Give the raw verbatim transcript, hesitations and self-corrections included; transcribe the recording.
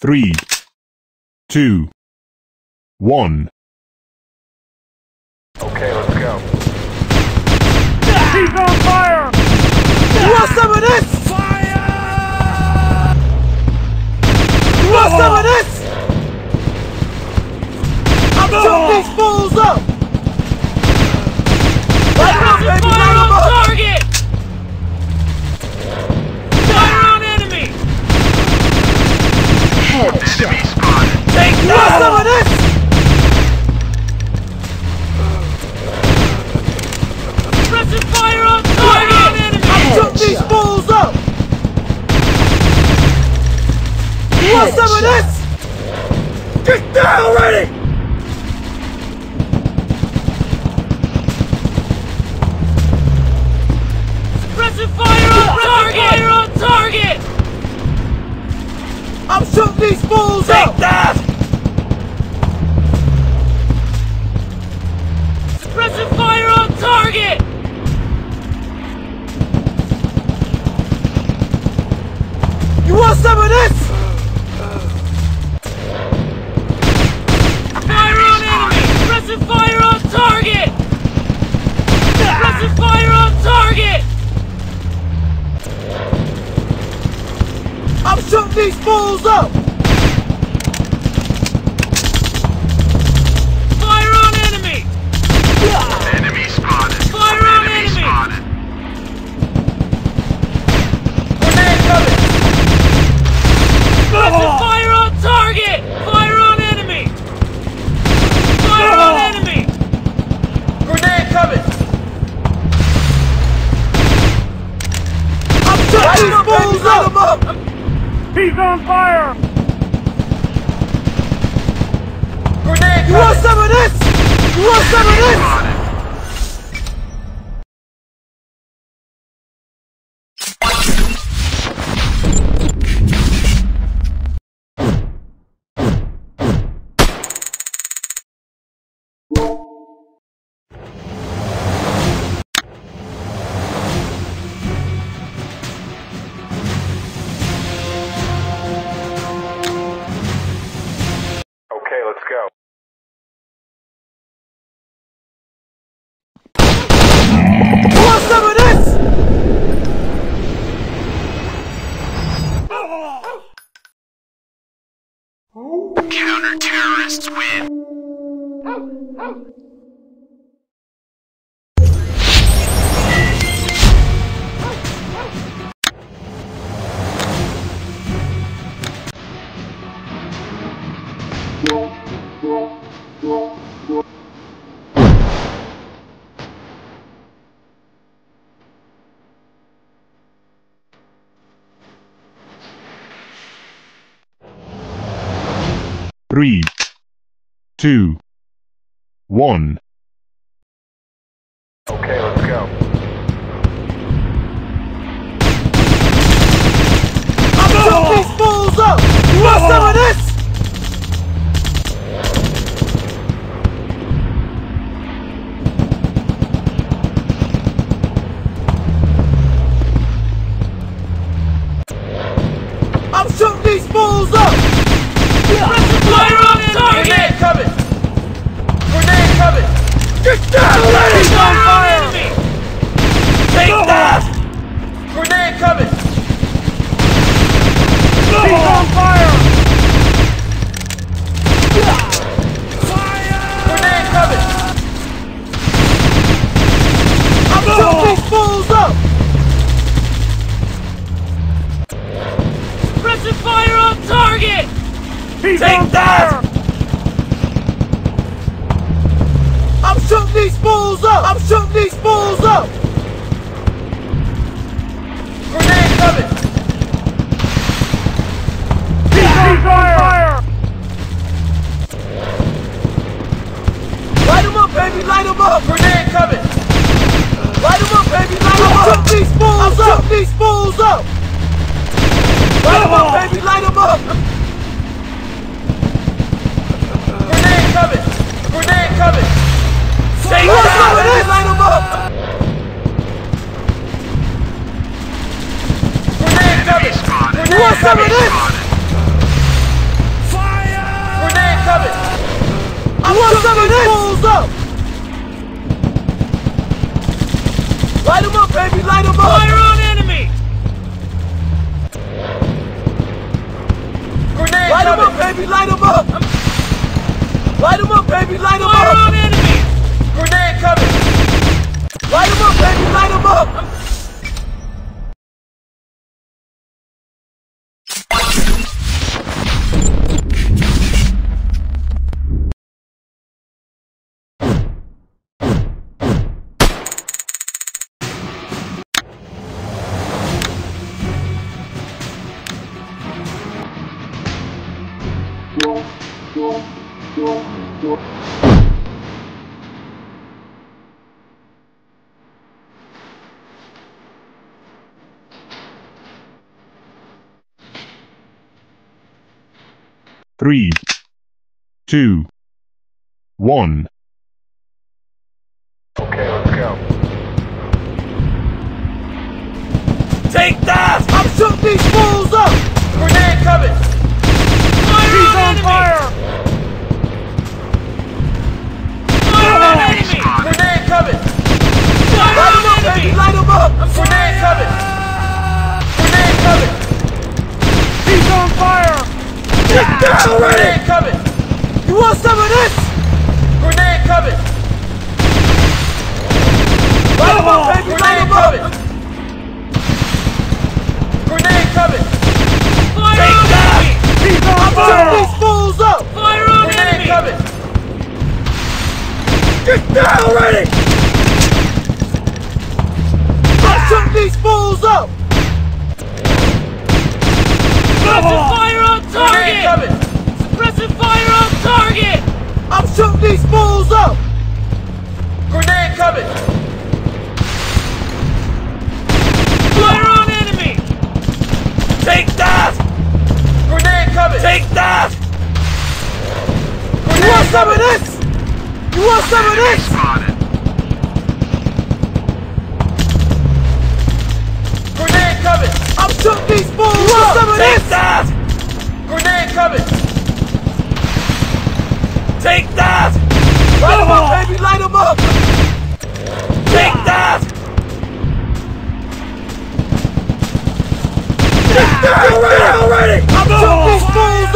Three, two, one. Okay, let's go. He's on fire! You want some of this? Fire! You want some of this? I'm gonna these fools up! Light up, baby! Light them up! Target! Fire on enemy! Enemy spotted! Take that! You want some of this? Pressing fire on target! Enemy! I took these fools up! You want some of this? Get down already! Fire on target! Fire on target! I'm shooting these fools Take out! Take that! Suppressing fire on target! You want some of this? Fire on enemy! Suppressing fire on target! Suppressing fire on target! I'm shooting these fools up! Fire on enemy! Enemy spotted! Fire on enemy! Enemy spotted! Grenade coming! Oh. Fire on target! Fire on enemy! Fire oh. on enemy! Grenade coming! I'm shooting these fools up! up. I'm He's on fire! Grenade! You want some of this? You want some of Counter-terrorists win! Oh, oh. Three, two, one. Okay, let's go. I'm shooting these fools up! You want some of this? I'm shooting these fools up! Fire on target! Grenade coming! Grenade coming! Get down, lady! Fire on enemy! Take that! Grenade coming! He's on fire! Fire! Grenade coming! I'm shooting these fools up! Pressing fire on target! He's Take that! Fire. I'm shooting these fools up! I'm shooting these fools up! Grenade coming! He's on fire! Light him up, baby! Light him up! Grenade coming! Light him up, baby! Light him up! I'm shooting these fools up! I'm shooting these fools up! Light him up, baby! Light him up! Grenade coming! Grenade coming! coming in! Fire! Grenade coming! I'm coming in! Fools up! Light them up, baby! Light them up! Fire on enemy! Grenade light coming! Light them up, baby! Light them up! I'm... Light them up, baby! Light them up! Fire on enemy! Grenade coming! Light them up, baby! Light them up! I'm... Three, two, one. Okay, let's go. Take that! I'm shooting these fools up! Grenade coming! Fire He's on, on enemy. Fire! Fire on enemy! Grenade coming! Fire Light on him up, enemy! Baby. Light him up! I'm Grenade fire. coming! Grenade coming! He's on fire! Take that already! Grenade coming! You want some of this? Grenade coming! Light him up, baby! Light him up! Grenade coming! Fire on enemy! He's on fire! Turn these fools up! Fire on enemy! Grenade coming! Get that already! I took these fools up! Fire on target! Suppressive fire on target! I'm shooting these fools up! Grenade coming! Fire on enemy! Take that! Grenade coming! Take that! Grenade you want some of this? You want some of this? Grenade coming! I'm shooting these fools up! You want some of this? Take that! Grenade coming! Take that! Light him up, baby! Light him up! Take that! Take that already! I'm shooting these fools